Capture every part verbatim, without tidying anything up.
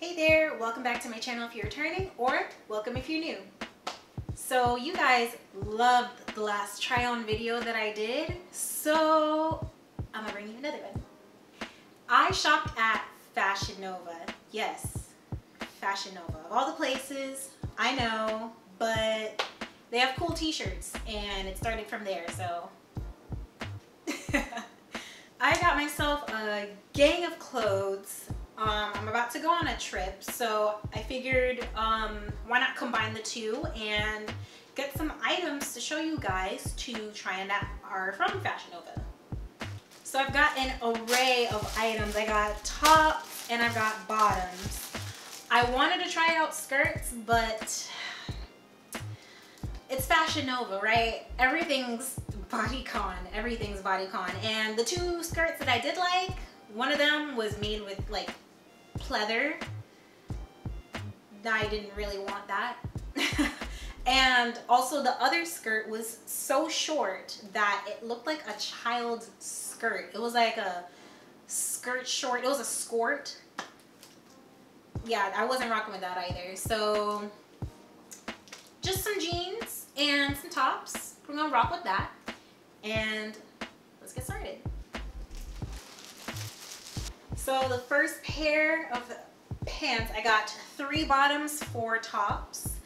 Hey there, welcome back to my channel if you're returning, or welcome if you're new. So you guys loved the last try on video that I did, so I'm gonna bring you another one. I shopped at Fashion Nova. Yes, Fashion Nova. Of all the places, I know, but they have cool t-shirts and it started from there, so. I got myself a gang of clothes. Um, I'm about to go on a trip, so I figured um, why not combine the two and get some items to show you guys to try and that are from Fashion Nova. So I've got an array of items. I got tops and I've got bottoms. I wanted to try out skirts, but it's Fashion Nova, right? Everything's bodycon, everything's bodycon. And the two skirts that I did like, one of them was made with like pleather. I didn't really want that. And also the other skirt was so short that it looked like a child's skirt. It was like a skirt short. It was a skort. Yeah, I wasn't rocking with that either. So just some jeans and some tops. We're gonna rock with that. And let's get started. So the first pair of pants, I got three bottoms, four tops.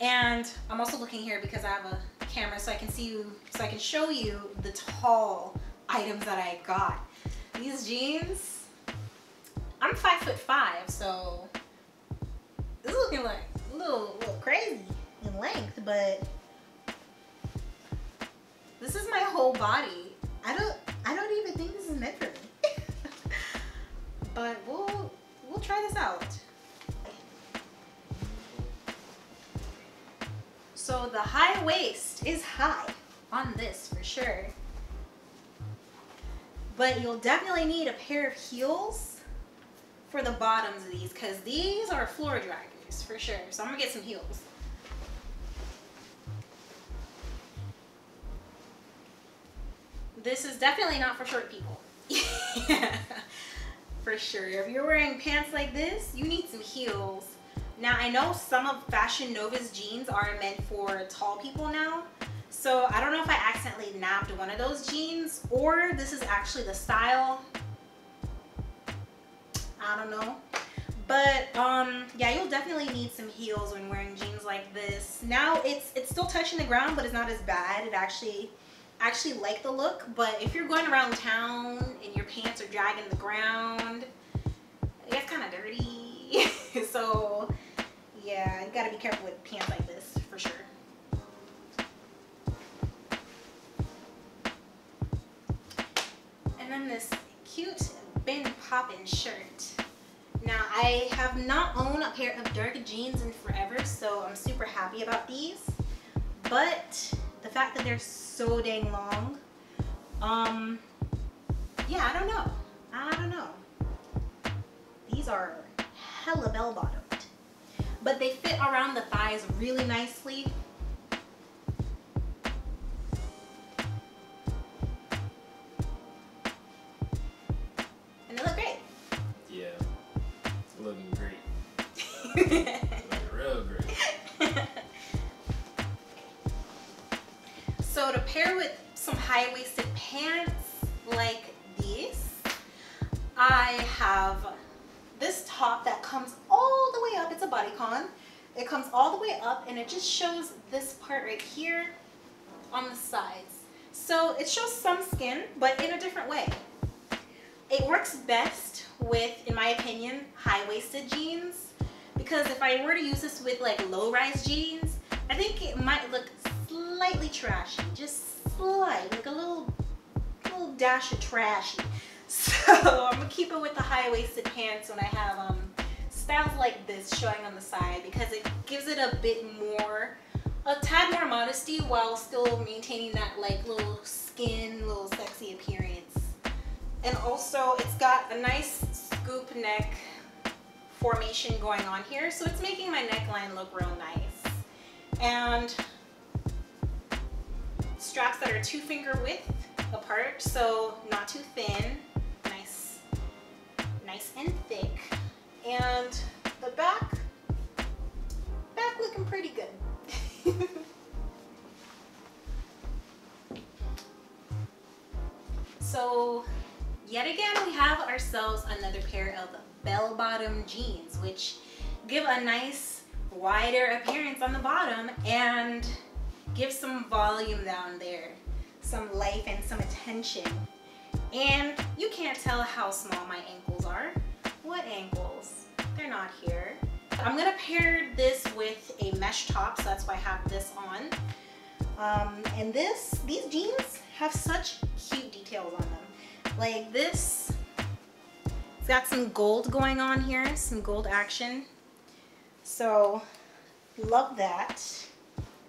And I'm also looking here because I have a camera so I can see you, so I can show you the tall items that I got. These jeans, I'm five foot five, so this is looking like a little, little crazy in length, but this is my whole body. I don't, I don't even think this is meant for me, but we'll, we'll try this out. So the high waist is high on this for sure. But you'll definitely need a pair of heels for the bottoms of these because these are floor draggers for sure. So I'm gonna get some heels. This is definitely not for short people. Yeah, for sure. If you're wearing pants like this, you need some heels. Now I know some of Fashion Nova's jeans are meant for tall people now, so I don't know if I accidentally nabbed one of those jeans or this is actually the style. I don't know, but um, yeah, you'll definitely need some heels when wearing jeans like this. Now it's it's still touching the ground, but it's not as bad. It actually actually like the look, but if you're going around town and your pants are dragging the ground, it's kind of dirty. So. Yeah, you gotta be careful with pants like this, for sure. And then this cute Been Poppin' shirt. Now, I have not owned a pair of dark jeans in forever, so I'm super happy about these. But the fact that they're so dang long, um, yeah, I don't know. I don't know. These are hella bell-bottom. But they fit around the thighs really nicely. And they look great. Yeah, it's looking great. Looking real great. So to pair with some high-waisted pants like these, I have this top that comes all the way up. It's a bodycon. It comes all the way up and it just shows this part right here on the sides. So it shows some skin, but in a different way. It works best with, in my opinion, high-waisted jeans, because if I were to use this with like low-rise jeans, I think it might look slightly trashy, just slight, like a little, little dash of trashy. So I'm gonna keep it with the high-waisted pants when I have um, styles like this showing on the side, because it gives it a bit more, a tad more modesty while still maintaining that like little skin, little sexy appearance. And also it's got a nice scoop neck formation going on here, so it's making my neckline look real nice. And straps that are two finger width apart, so not too thin. Nice and thick, and the back, back looking pretty good. So yet again, we have ourselves another pair of bell-bottom jeans, which give a nice wider appearance on the bottom and give some volume down there, some life and some attention. And you can't tell how small my ankles are. What ankles? They're not here. I'm gonna pair this with a mesh top, so that's why I have this on. Um, and this, these jeans have such cute details on them. Like this, it's got some gold going on here, some gold action. So, love that.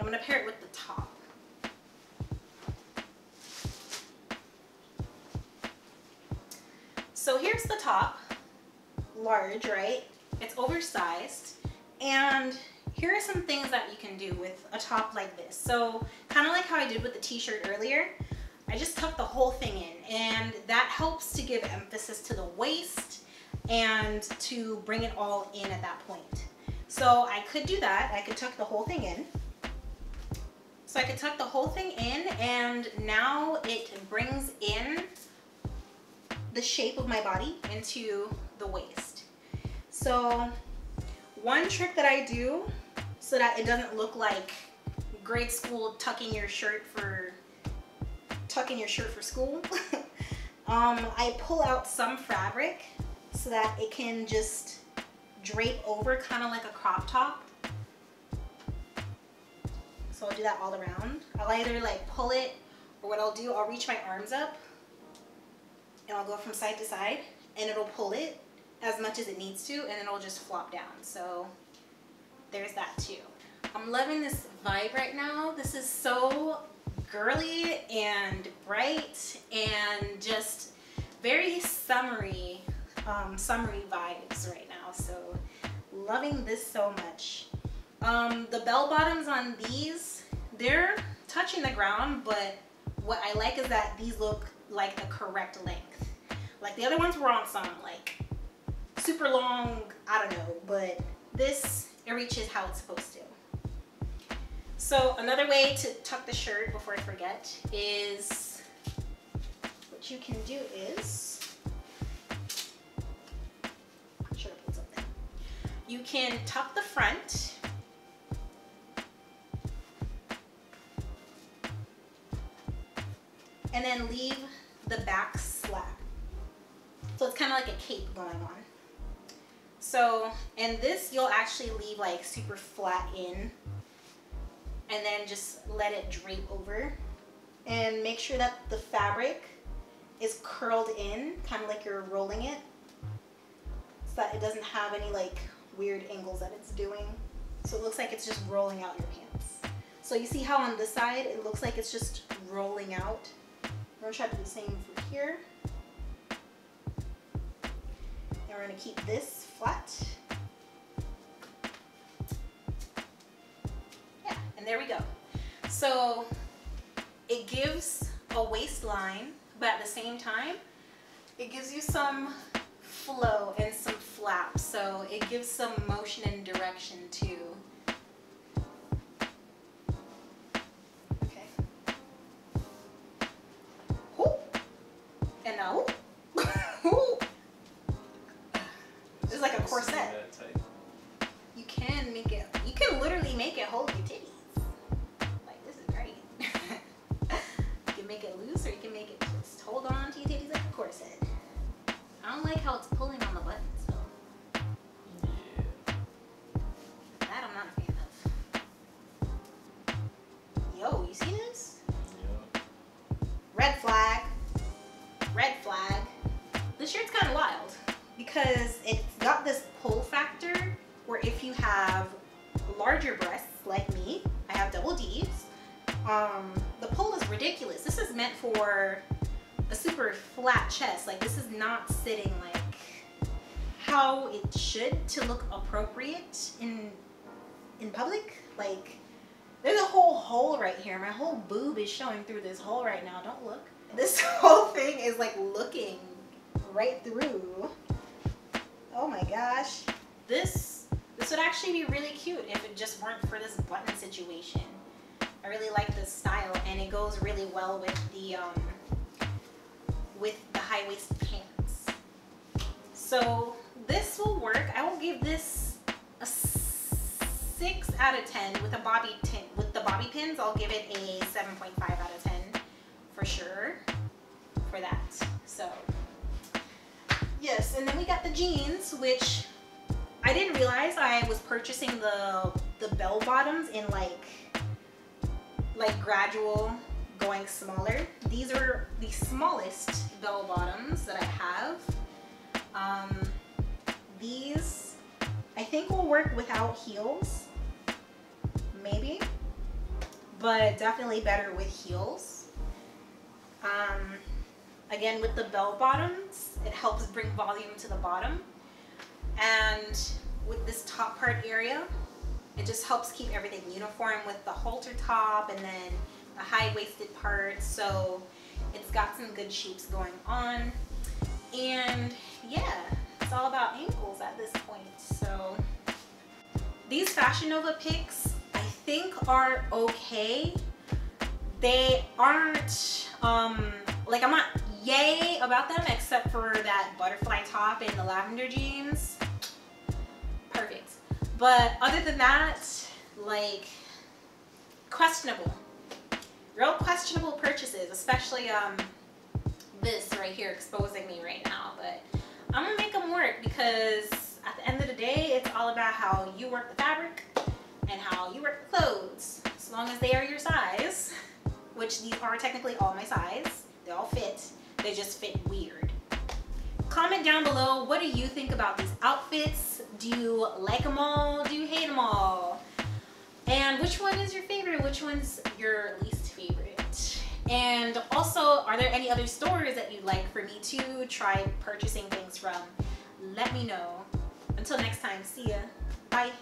I'm gonna pair it with the top. So here's the top, large, right? It's oversized. And here are some things that you can do with a top like this. So kind of like how I did with the t-shirt earlier, I just tuck the whole thing in, and that helps to give emphasis to the waist and to bring it all in at that point. So I could do that. I could tuck the whole thing in. So I could tuck the whole thing in, and now it brings in the shape of my body into the waist. So one trick that I do so that it doesn't look like grade school tucking your shirt for tucking your shirt for school, um, I pull out some fabric so that it can just drape over, kind of like a crop top. So I'll do that all around. I'll either like pull it, or what I'll do, I'll reach my arms up and I'll go from side to side, and it'll pull it as much as it needs to, and it'll just flop down. So there's that too. I'm loving this vibe right now. This is so girly and bright and just very summery, um, summery vibes right now. So loving this so much. Um, the bell bottoms on these, they're touching the ground, but what I like is that these look like the correct length. Like the other ones were on some like super long, I don't know, but this, it reaches how it's supposed to. So another way to tuck the shirt, before I forget, is what you can do is, I should have pulled something. You can tuck the front. And then leave the back slack. So it's kind of like a cape going on. So, and this you'll actually leave like super flat in, and then just let it drape over, and make sure that the fabric is curled in, kind of like you're rolling it, so that it doesn't have any like weird angles that it's doing. So it looks like it's just rolling out your pants. So you see how on this side it looks like it's just rolling out. We're gonna try to do the same for here. And we're gonna keep this flat. Yeah, and there we go. So it gives a waistline, but at the same time, it gives you some flow and some flap. So it gives some motion and direction too. Chest, like this is not sitting like how it should to look appropriate in in public. Like there's a whole hole right here. My whole boob is showing through this hole right now. Don't look. This whole thing is like looking right through. Oh my gosh. This be really cute if it just weren't for this button situation. I really like this style, and it goes really well with the um, with the high-waisted pants. So this will work. I will give this a six out of ten with a bobby pin. With the bobby pins, I'll give it a seven point five out of ten for sure. For that, so yes. And then we got the jeans, which I didn't realize I was purchasing the the bell bottoms in like like gradual going smaller. These are the smallest bell bottoms that I have. Um, these I think will work without heels, maybe, but definitely better with heels. Um, again, with the bell bottoms, it helps bring volume to the bottom. And with this top part area, it just helps keep everything uniform with the halter top and then the high-waisted part. So it's got some good shapes going on. And yeah, it's all about ankles at this point. So these Fashion Nova picks, I think, are okay. They aren't, um, like, I'm not yay about them, except for that butterfly top and the lavender jeans. Perfect. But other than that, like, questionable. Real questionable purchases, especially um, this right here exposing me right now. But I'm going to make them work, because at the end of the day, it's all about how you work the fabric and how you work the clothes. As long as they are your size, which these are technically all my size. They all fit. They just fit weird. Comment down below, what do you think about these outfits? Do you like them all? Do you hate them all? And which one is your favorite? Which one's your least favorite? And also, are there any other stores that you'd like for me to try purchasing things from? Let me know. Until next time, see ya. Bye.